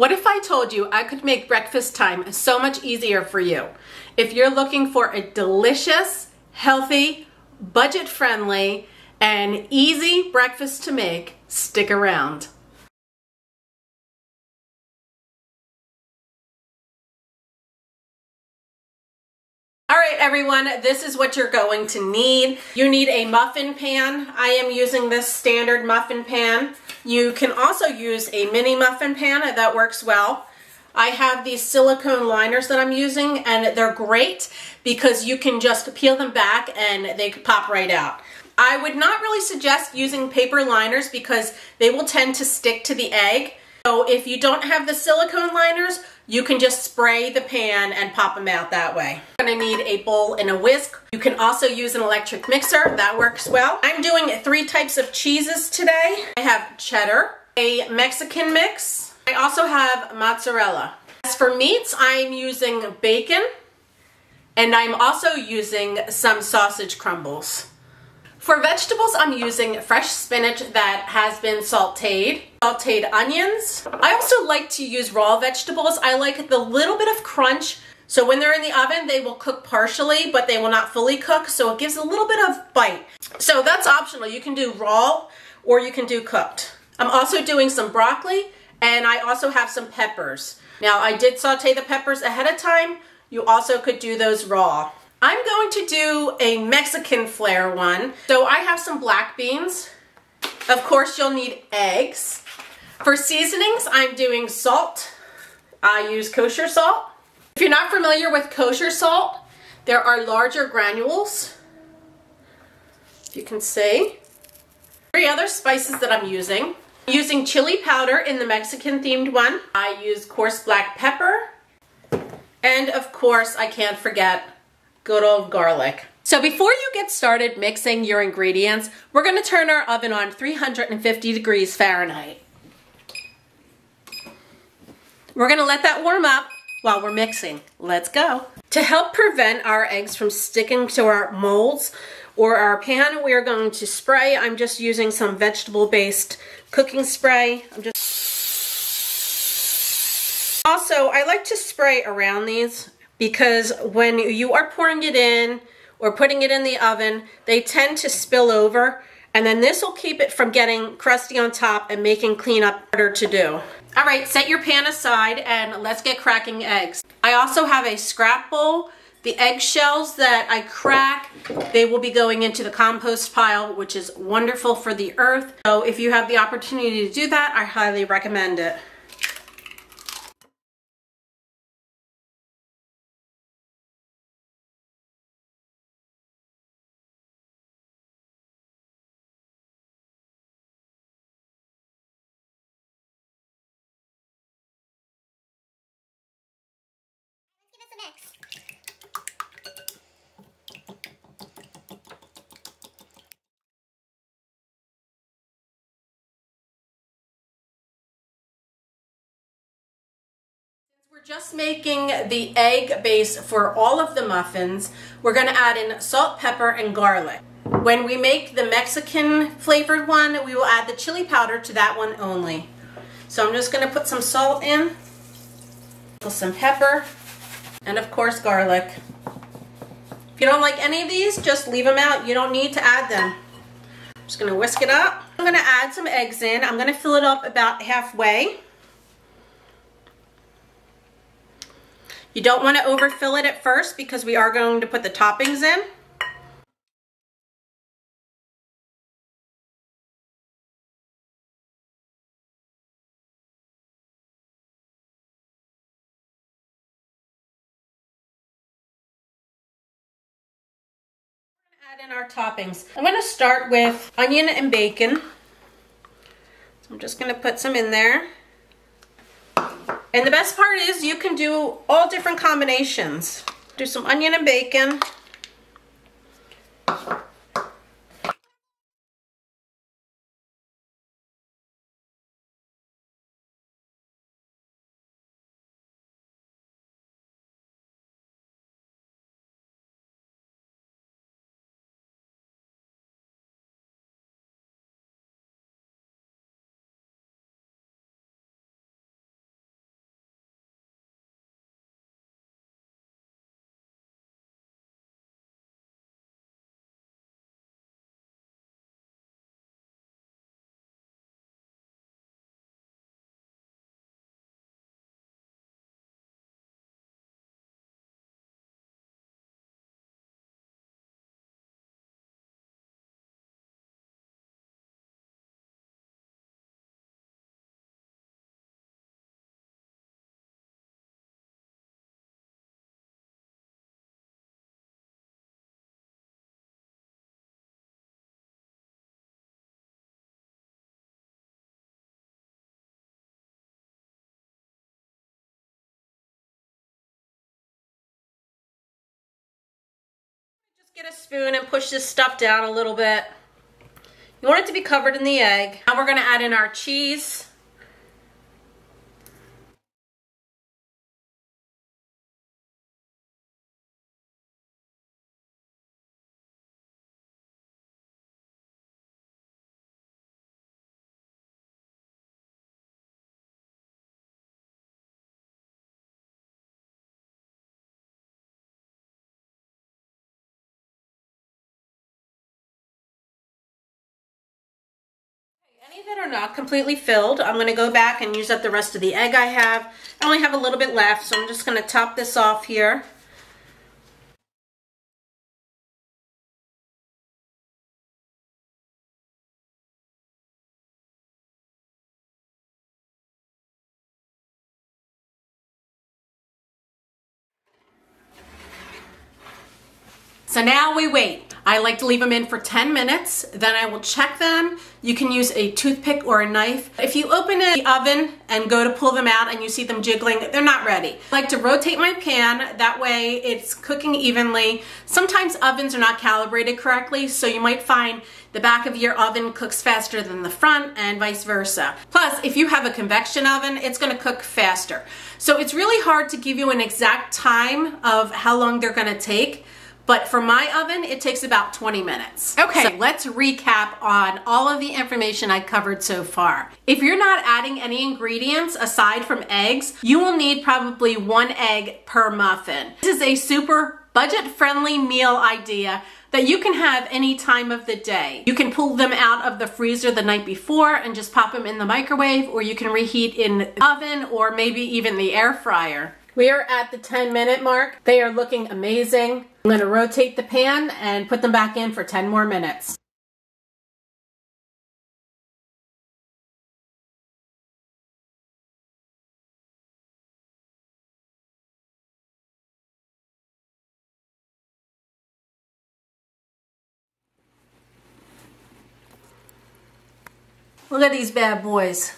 What if I told you I could make breakfast time so much easier for you? If you're looking for a delicious, healthy, budget-friendly, and easy breakfast to make, stick around. All right, everyone, this is what you're going to need. You need a muffin pan. I am using this standard muffin pan. You can also use a mini muffin pan, that works well. I have these silicone liners that I'm using, and they're great because you can just peel them back and they pop right out. I would not really suggest using paper liners because they will tend to stick to the egg. So if you don't have the silicone liners, you can just spray the pan and pop them out that way. You're gonna need a bowl and a whisk. You can also use an electric mixer, that works well. I'm doing 3 types of cheeses today. I have cheddar, a Mexican mix. I also have mozzarella. As for meats, I'm using bacon, and I'm also using some sausage crumbles. For vegetables, I'm using fresh spinach that has been sauteed onions. I also like to use raw vegetables. I like the little bit of crunch, so when they're in the oven, they will cook partially, but they will not fully cook, so it gives a little bit of bite. So that's optional. You can do raw or you can do cooked. I'm also doing some broccoli, and I also have some peppers. Now, I did saute the peppers ahead of time. You also could do those raw. I'm going to do a Mexican flair one. So I have some black beans. Of course, you'll need eggs. For seasonings, I'm doing salt. I use kosher salt. If you're not familiar with kosher salt, there are larger granules, if you can see. 3 other spices that I'm using. I'm using chili powder in the Mexican themed one. I use coarse black pepper. And of course, I can't forget good old garlic. So before you get started mixing your ingredients, we're going to turn our oven on 350 degrees Fahrenheit. We're going to let that warm up while we're mixing. Let's go. To help prevent our eggs from sticking to our molds or our pan, we are going to spray. I'm just using some vegetable-based cooking spray. Also, I like to spray around these, because when you are pouring it in or putting it in the oven, they tend to spill over, and then this will keep it from getting crusty on top and making cleanup harder to do. All right, set your pan aside and let's get cracking eggs. I also have a scrap bowl. The eggshells that I crack, they will be going into the compost pile, which is wonderful for the earth. So if you have the opportunity to do that, I highly recommend it. We're just making the egg base for all of the muffins. We're going to add in salt, pepper, and garlic. When we make the Mexican flavored one, we will add the chili powder to that one only. So I'm just going to put some salt in, some pepper, and of course garlic. If you don't like any of these, just leave them out. You don't need to add them. I'm just going to whisk it up. I'm going to add some eggs in. I'm going to fill it up about halfway. You don't want to overfill it at first because we are going to put the toppings in. Add in our toppings. I'm going to start with onion and bacon. So I'm just going to put some in there. And the best part is you can do all different combinations. Do some onion and bacon. Just get a spoon and push this stuff down a little bit. You want it to be covered in the egg. Now we're going to add in our cheese. Any that are not completely filled, I'm going to go back and use up the rest of the egg I have. I only have a little bit left, so I'm just going to top this off here. So now we wait. I like to leave them in for 10 minutes, then I will check them. You can use a toothpick or a knife. If you open the oven and go to pull them out and you see them jiggling, they're not ready. I like to rotate my pan, that way it's cooking evenly. Sometimes ovens are not calibrated correctly, so you might find the back of your oven cooks faster than the front and vice versa. Plus, if you have a convection oven, it's gonna cook faster. So it's really hard to give you an exact time of how long they're gonna take. But for my oven, it takes about 20 minutes. Okay, so let's recap on all of the information I covered so far. If you're not adding any ingredients aside from eggs, you will need probably 1 egg per muffin. This is a super budget-friendly meal idea that you can have any time of the day. You can pull them out of the freezer the night before and just pop them in the microwave, or you can reheat in the oven or maybe even the air fryer. We are at the 10-minute mark. They are looking amazing. I'm going to rotate the pan and put them back in for 10 more minutes. Look at these bad boys.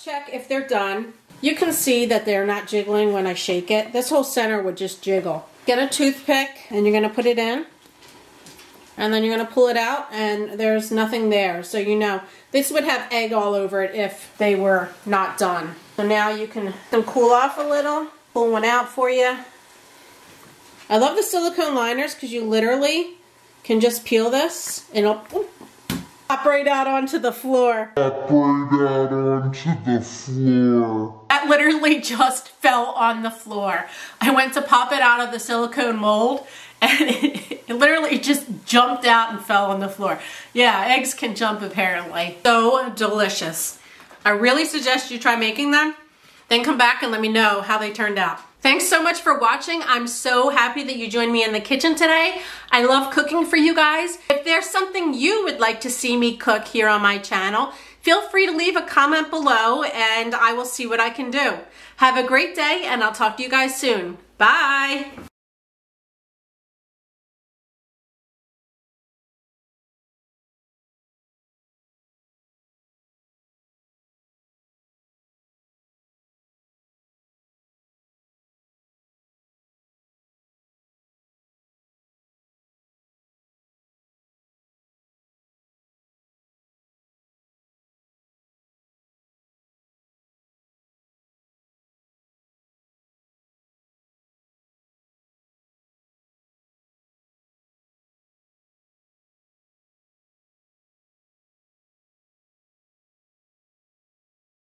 Check if they're done. You can see that they're not jiggling when I shake it. This whole center would just jiggle. Get a toothpick and you're gonna put it in, and then you're gonna pull it out and there's nothing there. So you know, this would have egg all over it if they were not done. So now you can cool off a little, pull one out for you. I love the silicone liners because you literally can just peel this and it'll pop right out onto the floor. Pop right out onto the floor. That literally just fell on the floor. I went to pop it out of the silicone mold and it literally just jumped out and fell on the floor. Yeah, eggs can jump apparently. So delicious. I really suggest you try making them, then come back and let me know how they turned out. Thanks so much for watching. I'm so happy that you joined me in the kitchen today. I love cooking for you guys. If there's something you would like to see me cook here on my channel, feel free to leave a comment below and I will see what I can do. Have a great day and I'll talk to you guys soon. Bye.